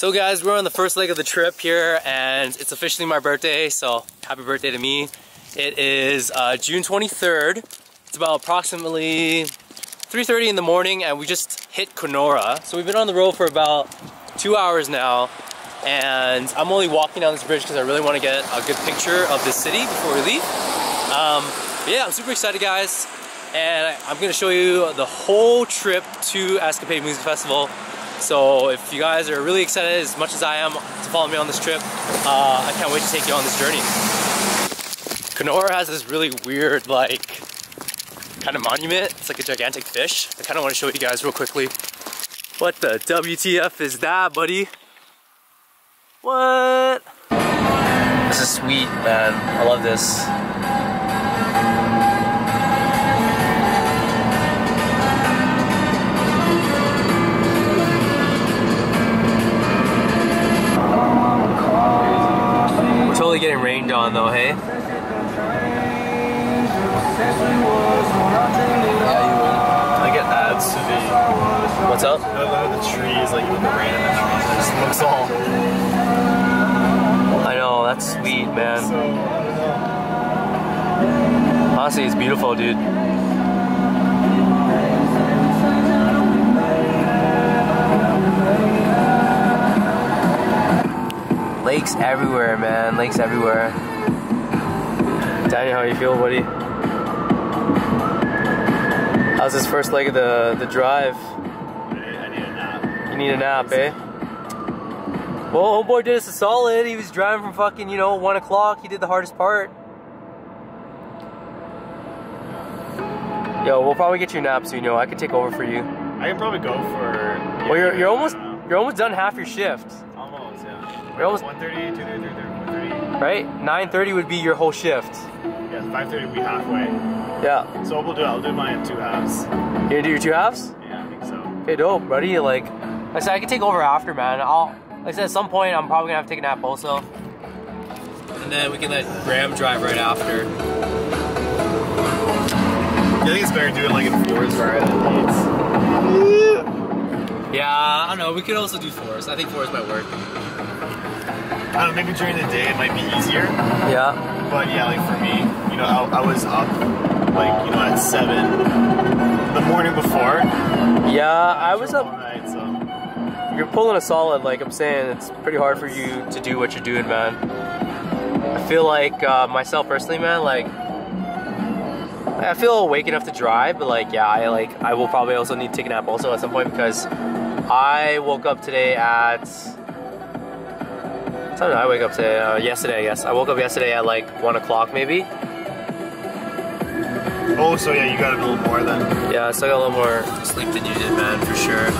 So guys, we're on the first leg of the trip here and it's officially my birthday, so happy birthday to me. It is June 23rd. It's about approximately 3:30 in the morning and we just hit Kenora. So we've been on the road for about 2 hours now and I'm only walking down this bridge because I really want to get a good picture of this city before we leave. Yeah, I'm super excited guys and I'm going to show you the whole trip to Escapade Music Festival. So if you guys are really excited as much as I am to follow me on this trip, I can't wait to take you on this journey. Kenora has this really weird, like, kind of monument. It's like a gigantic fish. I kind of want to show you guys real quickly. What the WTF is that, buddy? What? This is sweet, man. I love this. Getting rained on though, hey? Yeah, I get ads to the... What's up? The trees, like even the rain in the trees, it just looks all... I know, that's sweet, man. Honestly, it's beautiful, dude. Lakes everywhere, man. Lakes everywhere. Daniel, how you feel, buddy? How's this first leg of the drive? I need a nap. You need a nap, eh? Well, homeboy did us a solid. He was driving from fucking, you know, 1 o'clock. He did the hardest part. Yo, we'll probably get you a nap soon, yo. I could take over for you. I can probably go for... Yeah, well, you're almost done half your shift. Almost, yeah. You're almost 1:30, 2:30, 1:30. Right? 9:30 would be your whole shift. Yeah, 5:30 would be halfway. Yeah. So we'll do it. I'll do mine in two halves. You're gonna do your two halves? Yeah, I think so. Okay, dope, buddy. Like I said, I can take over after, man. Like I said, at some point, I'm probably gonna have to take a nap also. And then we can let Graham drive right after. Yeah, I think it's better doing like in fours rather than eights. Yeah, I don't know. We could also do fours. I think fours might work. I don't know, maybe during the day it might be easier. Yeah. But yeah, like for me, you know, I was up, like, you know, at 7 the morning before. Yeah, I was up. Night, so. You're pulling a solid, like I'm saying, it's pretty hard for you to do what you're doing, man. I feel like, myself personally, man, like, I feel awake enough to drive, but like, yeah, I will probably also need to take a nap also at some point because I woke up today at... I don't know, I wake up today, yesterday I guess. I woke up yesterday at like 1 o'clock maybe. Oh, so yeah, you got a little more then. Yeah, so I got a little more sleep than you did, man, for sure.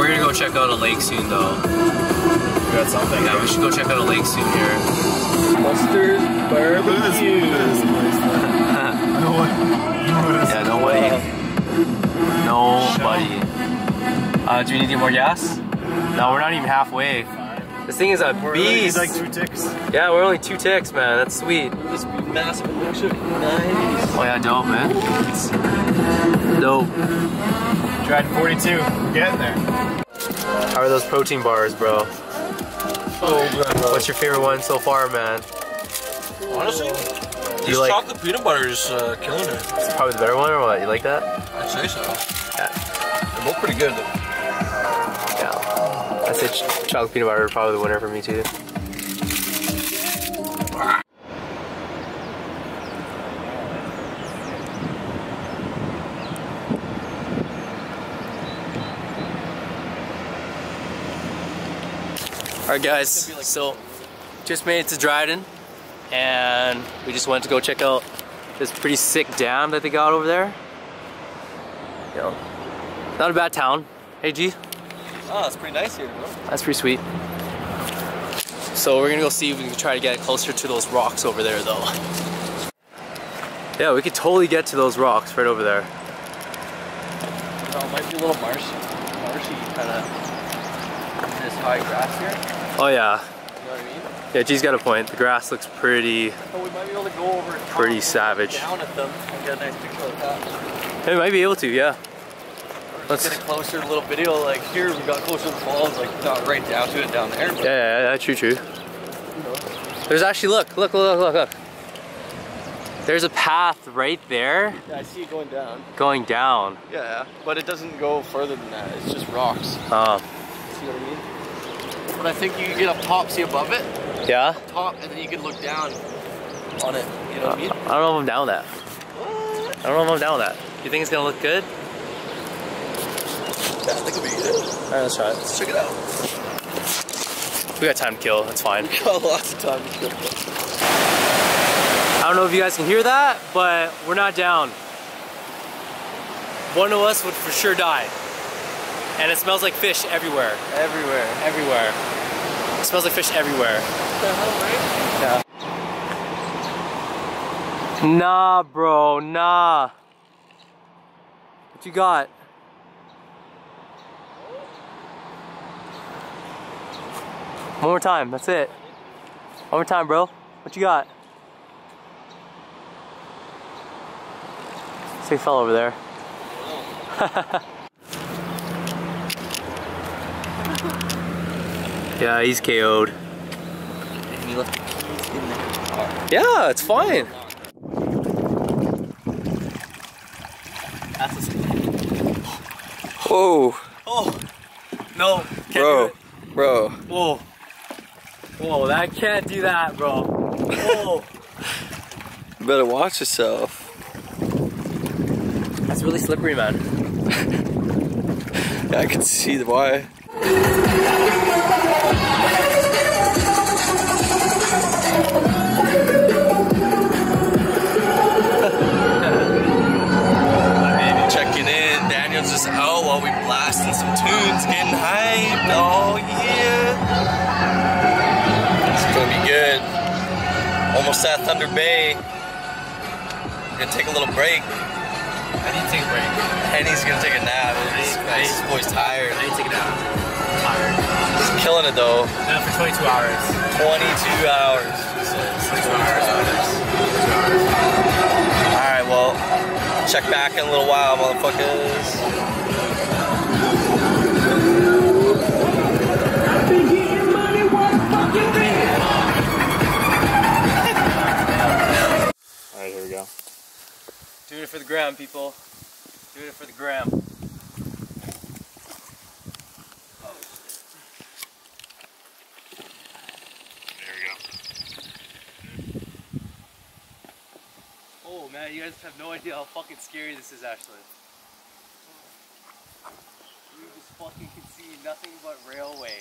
We're gonna go check out a lake soon though. We got something. Yeah, we should go check out a lake soon here. Mustard barbecue. Yeah, no way. Nobody. Do we need to get more gas? No, we're not even halfway. This thing is a beast. We're like 2 ticks. Yeah, we're only 2 ticks, man. That's sweet. This massive picture. Nice. Oh yeah, dope, man. Dope. Dryden 42. We're getting there. How are those protein bars, bro? Oh, bro. What's your favorite one so far, man? Honestly, this like... chocolate peanut butter is killing it. It's probably the better one, or what? You like that? I'd say so. Yeah. They're both pretty good. I said chocolate peanut butter would probably the winner for me too. Alright guys, so just made it to Dryden and we just went to go check out this pretty sick dam that they got over there. Yo, not a bad town. Hey G. Oh, it's pretty nice here, bro. That's pretty sweet. So we're gonna go see if we can try to get closer to those rocks over there, though. Yeah, we could totally get to those rocks right over there. Oh, it might be a little marshy kind of this high grass here. Oh yeah. You know what I mean? Yeah, G's got a point. The grass looks pretty. Oh, we might be able to go over. Pretty savage. Down at them and get a nice picture like that. Yeah, we might be able to, yeah. let's get a closer little video. Like here, we got closer to the falls, like not right down to it down there. But yeah, true. There's actually, look. There's a path right there. Yeah, I see it going down. Going down. Yeah, but it doesn't go further than that. It's just rocks. Oh. See what I mean? But I think you can get a popsy above it. Yeah? Up top, and then you can look down on it. You know what I mean? I don't know if I'm down with that. What? I don't know if I'm down with that. You think it's gonna look good? Yeah, I think it'll be good. Alright, let's try it. Let's check it out. We got time to kill, that's fine. We got lots of time to kill. I don't know if you guys can hear that, but we're not down. One of us would for sure die. And it smells like fish everywhere. It smells like fish everywhere. What the hell, right? Yeah. Nah, bro, nah. What you got? One more time, that's it. One more time, bro. What you got? They fell over there. Yeah, he's KO'd. Yeah, it's fine. Oh. Oh. No. Can't do it. Bro. Whoa. Whoa, that can't do that, bro. Whoa. You better watch yourself. It's really slippery, man. Yeah, I can see why. Checking in. Daniel's just out while we blasting some tunes, getting hyped. Oh yeah. It's gonna be good. Almost at Thunder Bay. Gonna take a little break. I need to take a break. Henny's gonna take a nap. This boy's tired. I need to take a nap. I'm tired. He's killing it though. No, for 22 hours. 22 hours. So 22 hours. Alright, well, check back in a little while, motherfuckers. Doing it for the gram, people. Doing it for the gram. There we go. Oh man, you guys have no idea how fucking scary this is actually. You just fucking can see nothing but railway.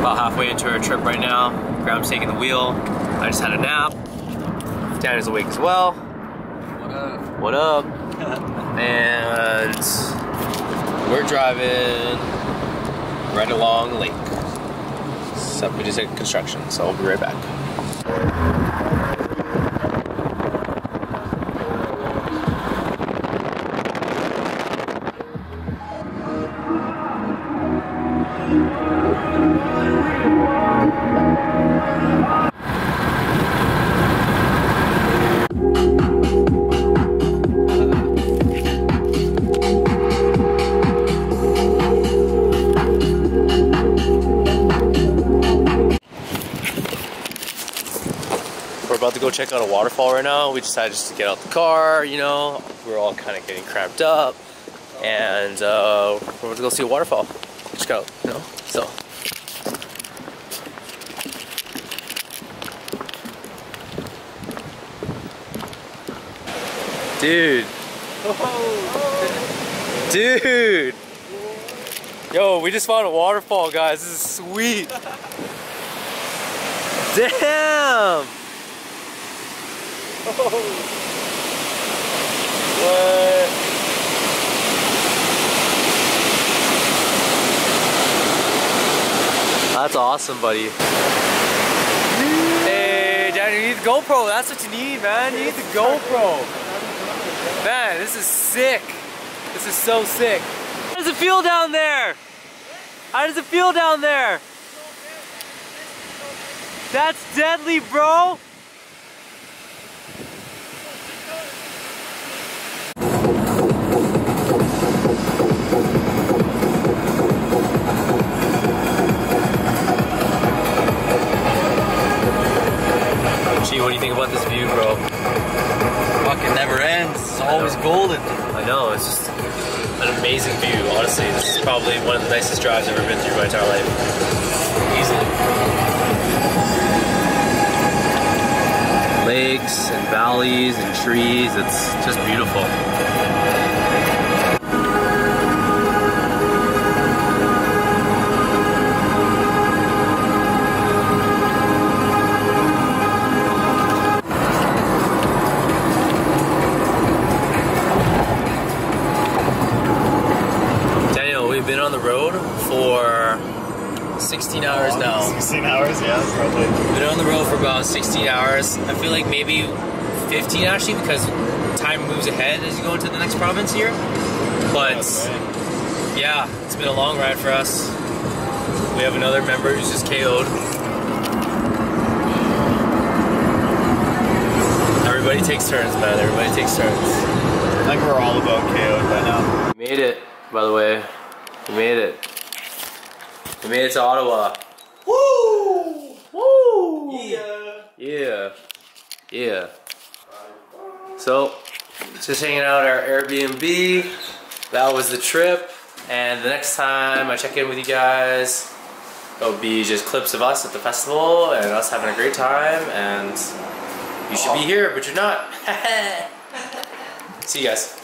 About halfway into our trip right now. Gram's taking the wheel. I just had a nap. Danny's awake as well. What up? What up? And we're driving right along Lake. Except we just hit construction, so I'll be right back. About to go check out a waterfall right now. We decided just to get out the car, you know. We're all kind of getting cramped up, and we're about to go see a waterfall. Check out, you know. So dude, yo, we just found a waterfall, guys. This is sweet. Damn. Oh. What? That's awesome, buddy. Hey, Daniel, you need the GoPro. That's what you need, man. You need the GoPro. Man, this is sick. This is so sick. How does it feel down there? How does it feel down there? That's deadly, bro. I know, it's just an amazing view, honestly. This is probably one of the nicest drives I've ever been through my entire life. Easily. Lakes and valleys and trees, it's just beautiful. Been on the road for 16 hours now. 16 hours, yeah, probably. Been on the road for about 16 hours. I feel like maybe 15 actually, because time moves ahead as you go into the next province here. But okay. Yeah, it's been a long ride for us. We have another member who's just KO'd. Everybody takes turns, man. Everybody takes turns. I think we're all about KO'd by now. We made it, by the way. We made it. We made it to Ottawa. Woo! Woo! Yeah. Yeah. Yeah. So, just hanging out at our Airbnb. That was the trip. And the next time I check in with you guys, it'll be just clips of us at the festival and us having a great time. And you should be here, but you're not. See you guys.